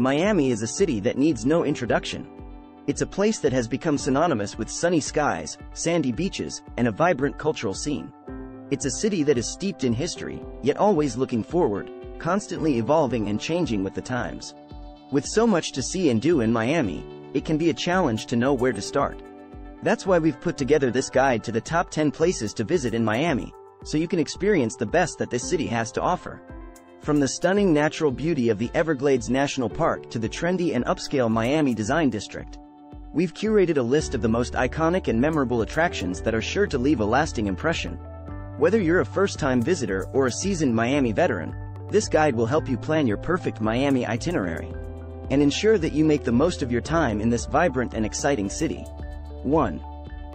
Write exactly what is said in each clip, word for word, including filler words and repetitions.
Miami is a city that needs no introduction. It's a place that has become synonymous with sunny skies, sandy beaches, and a vibrant cultural scene. It's a city that is steeped in history, yet always looking forward, constantly evolving and changing with the times. With so much to see and do in Miami, it can be a challenge to know where to start. That's why we've put together this guide to the top ten places to visit in Miami, so you can experience the best that this city has to offer. From the stunning natural beauty of the Everglades National Park to the trendy and upscale Miami Design District, we've curated a list of the most iconic and memorable attractions that are sure to leave a lasting impression. Whether you're a first-time visitor or a seasoned Miami veteran, this guide will help you plan your perfect Miami itinerary and ensure that you make the most of your time in this vibrant and exciting city. one.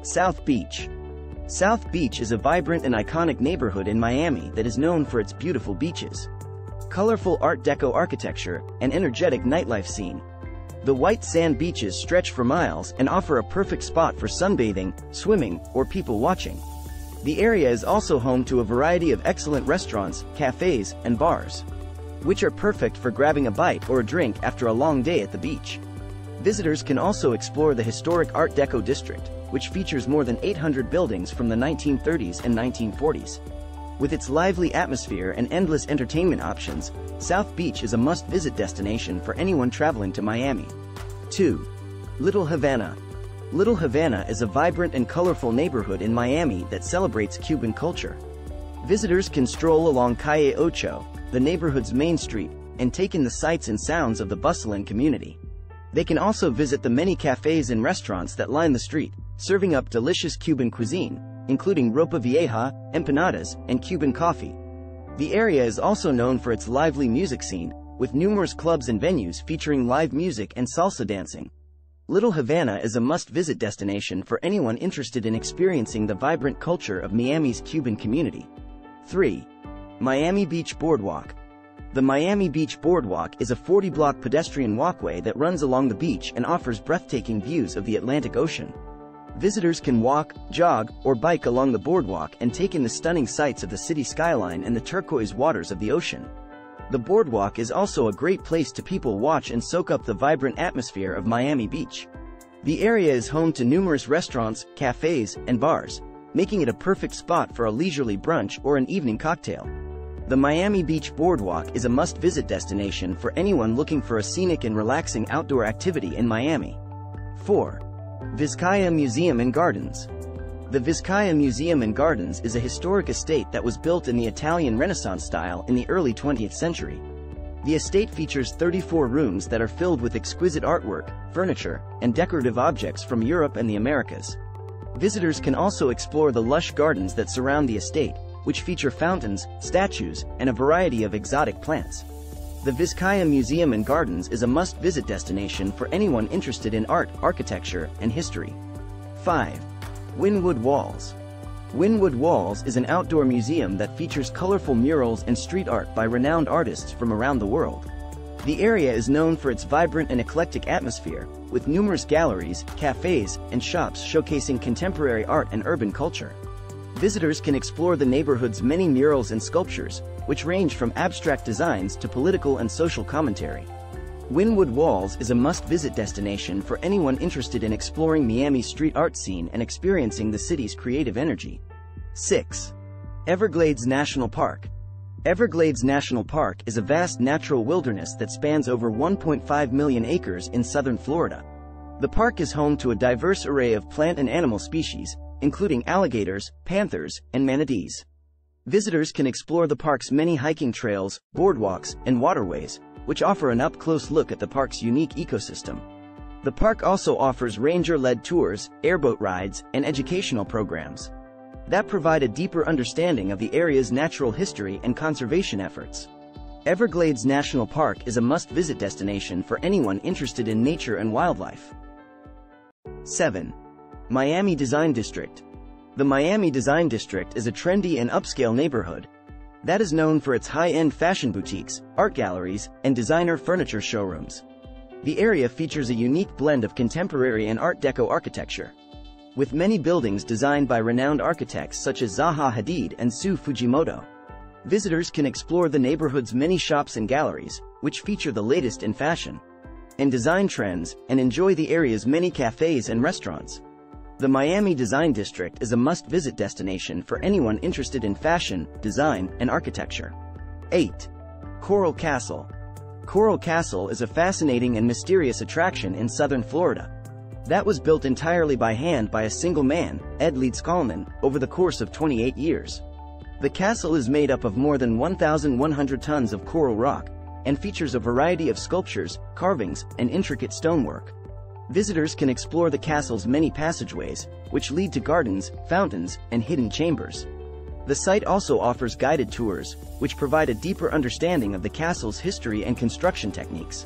South Beach. South Beach is a vibrant and iconic neighborhood in Miami that is known for its beautiful beaches, colorful Art Deco architecture, and energetic nightlife scene. The white sand beaches stretch for miles and offer a perfect spot for sunbathing, swimming, or people watching. The area is also home to a variety of excellent restaurants, cafes, and bars, which are perfect for grabbing a bite or a drink after a long day at the beach. Visitors can also explore the historic Art Deco district, which features more than eight hundred buildings from the nineteen thirties and nineteen forties. With its lively atmosphere and endless entertainment options, South Beach is a must-visit destination for anyone traveling to Miami. two. Little Havana. Little Havana is a vibrant and colorful neighborhood in Miami that celebrates Cuban culture. Visitors can stroll along Calle Ocho, the neighborhood's main street, and take in the sights and sounds of the bustling community. They can also visit the many cafes and restaurants that line the street, serving up delicious Cuban cuisine, including ropa vieja, empanadas, and Cuban coffee. The area is also known for its lively music scene, with numerous clubs and venues featuring live music and salsa dancing. Little Havana is a must-visit destination for anyone interested in experiencing the vibrant culture of Miami's Cuban community. three. Miami Beach Boardwalk. The Miami Beach Boardwalk is a forty block pedestrian walkway that runs along the beach and offers breathtaking views of the Atlantic Ocean. Visitors can walk, jog, or bike along the boardwalk and take in the stunning sights of the city skyline and the turquoise waters of the ocean. The boardwalk is also a great place to people watch and soak up the vibrant atmosphere of Miami Beach. The area is home to numerous restaurants, cafes, and bars, making it a perfect spot for a leisurely brunch or an evening cocktail. The Miami Beach Boardwalk is a must-visit destination for anyone looking for a scenic and relaxing outdoor activity in Miami. four. Vizcaya Museum and Gardens. The Vizcaya Museum and Gardens is a historic estate that was built in the Italian Renaissance style in the early twentieth century. The estate features thirty-four rooms that are filled with exquisite artwork, furniture, and decorative objects from Europe and the Americas. Visitors can also explore the lush gardens that surround the estate, which feature fountains, statues, and a variety of exotic plants. The Vizcaya Museum and Gardens is a must-visit destination for anyone interested in art, architecture, and history. five. Wynwood Walls. Wynwood Walls is an outdoor museum that features colorful murals and street art by renowned artists from around the world. The area is known for its vibrant and eclectic atmosphere, with numerous galleries, cafes, and shops showcasing contemporary art and urban culture. Visitors can explore the neighborhood's many murals and sculptures, which range from abstract designs to political and social commentary. Wynwood Walls is a must-visit destination for anyone interested in exploring Miami's street art scene and experiencing the city's creative energy. six. Everglades National Park. Everglades National Park is a vast natural wilderness that spans over one point five million acres in southern Florida. The park is home to a diverse array of plant and animal species, including alligators, panthers, and manatees. Visitors can explore the park's many hiking trails, boardwalks, and waterways, which offer an up-close look at the park's unique ecosystem. The park also offers ranger-led tours, airboat rides, and educational programs that provide a deeper understanding of the area's natural history and conservation efforts. Everglades National Park is a must-visit destination for anyone interested in nature and wildlife. seven. Miami Design District. The Miami Design District is a trendy and upscale neighborhood that is known for its high-end fashion boutiques, art galleries, and designer furniture showrooms. The area features a unique blend of contemporary and Art Deco architecture, with many buildings designed by renowned architects such as Zaha Hadid and Sou Fujimoto. Visitors can explore the neighborhood's many shops and galleries, which feature the latest in fashion, and design trends, and enjoy the area's many cafes and restaurants. The Miami Design District is a must-visit destination for anyone interested in fashion, design, and architecture. eight. Coral Castle. Coral Castle is a fascinating and mysterious attraction in southern Florida that was built entirely by hand by a single man, Ed Leedskalnin, over the course of twenty-eight years. The castle is made up of more than one thousand one hundred tons of coral rock, and features a variety of sculptures, carvings, and intricate stonework. Visitors can explore the castle's many passageways, which lead to gardens, fountains, and hidden chambers. The site also offers guided tours, which provide a deeper understanding of the castle's history and construction techniques.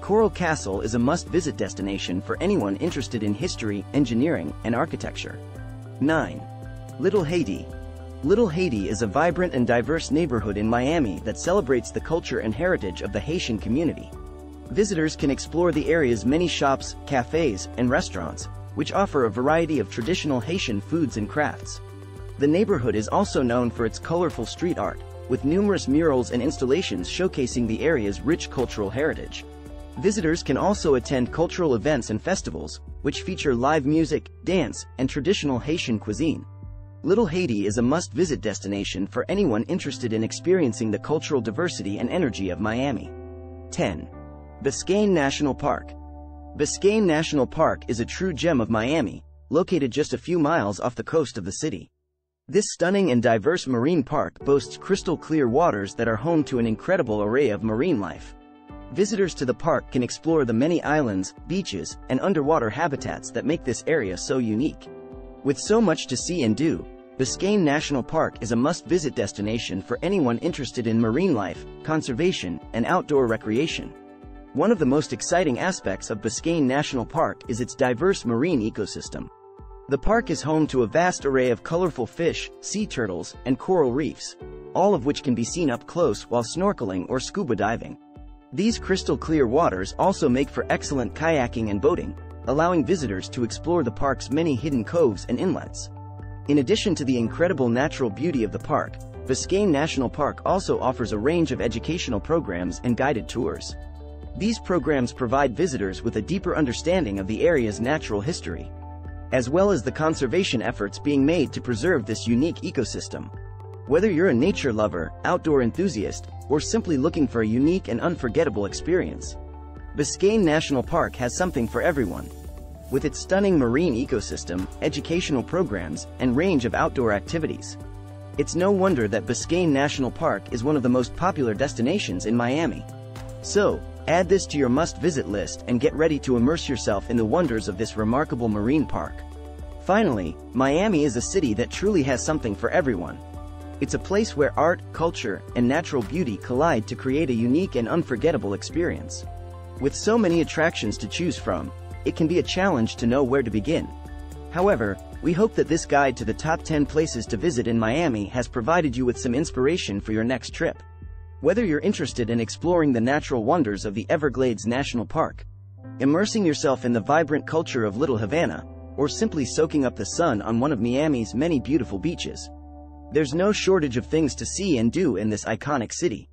Coral Castle is a must-visit destination for anyone interested in history, engineering, and architecture. nine. Little Haiti. Little Haiti is a vibrant and diverse neighborhood in Miami that celebrates the culture and heritage of the Haitian community. Visitors can explore the area's many shops, cafes, and restaurants, which offer a variety of traditional Haitian foods and crafts. The neighborhood is also known for its colorful street art, with numerous murals and installations showcasing the area's rich cultural heritage. Visitors can also attend cultural events and festivals, which feature live music, dance, and traditional Haitian cuisine. Little Haiti is a must-visit destination for anyone interested in experiencing the cultural diversity and energy of Miami. ten. Biscayne National Park. Biscayne National Park is a true gem of Miami, located just a few miles off the coast of the city. This stunning and diverse marine park boasts crystal-clear waters that are home to an incredible array of marine life. Visitors to the park can explore the many islands, beaches, and underwater habitats that make this area so unique. With so much to see and do, Biscayne National Park is a must-visit destination for anyone interested in marine life, conservation, and outdoor recreation. One of the most exciting aspects of Biscayne National Park is its diverse marine ecosystem. The park is home to a vast array of colorful fish, sea turtles, and coral reefs, all of which can be seen up close while snorkeling or scuba diving. These crystal-clear waters also make for excellent kayaking and boating, allowing visitors to explore the park's many hidden coves and inlets. In addition to the incredible natural beauty of the park, Biscayne National Park also offers a range of educational programs and guided tours. These programs provide visitors with a deeper understanding of the area's natural history, as well as the conservation efforts being made to preserve this unique ecosystem. Whether you're a nature lover, outdoor enthusiast, or simply looking for a unique and unforgettable experience, Biscayne National Park has something for everyone. With its stunning marine ecosystem, educational programs, and range of outdoor activities, it's no wonder that Biscayne National Park is one of the most popular destinations in Miami. So, add this to your must-visit list and get ready to immerse yourself in the wonders of this remarkable marine park. Finally, Miami is a city that truly has something for everyone. It's a place where art, culture, and natural beauty collide to create a unique and unforgettable experience. With so many attractions to choose from, it can be a challenge to know where to begin. However, we hope that this guide to the top ten places to visit in Miami has provided you with some inspiration for your next trip. Whether you're interested in exploring the natural wonders of the Everglades National Park, immersing yourself in the vibrant culture of Little Havana, or simply soaking up the sun on one of Miami's many beautiful beaches, there's no shortage of things to see and do in this iconic city.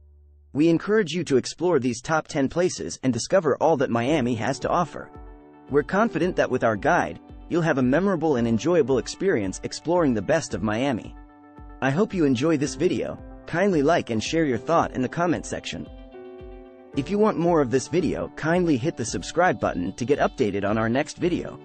We encourage you to explore these top ten places and discover all that Miami has to offer. We're confident that with our guide, you'll have a memorable and enjoyable experience exploring the best of Miami. I hope you enjoy this video. Kindly like and share your thought in the comment section. If you want more of this video, kindly hit the subscribe button to get updated on our next video.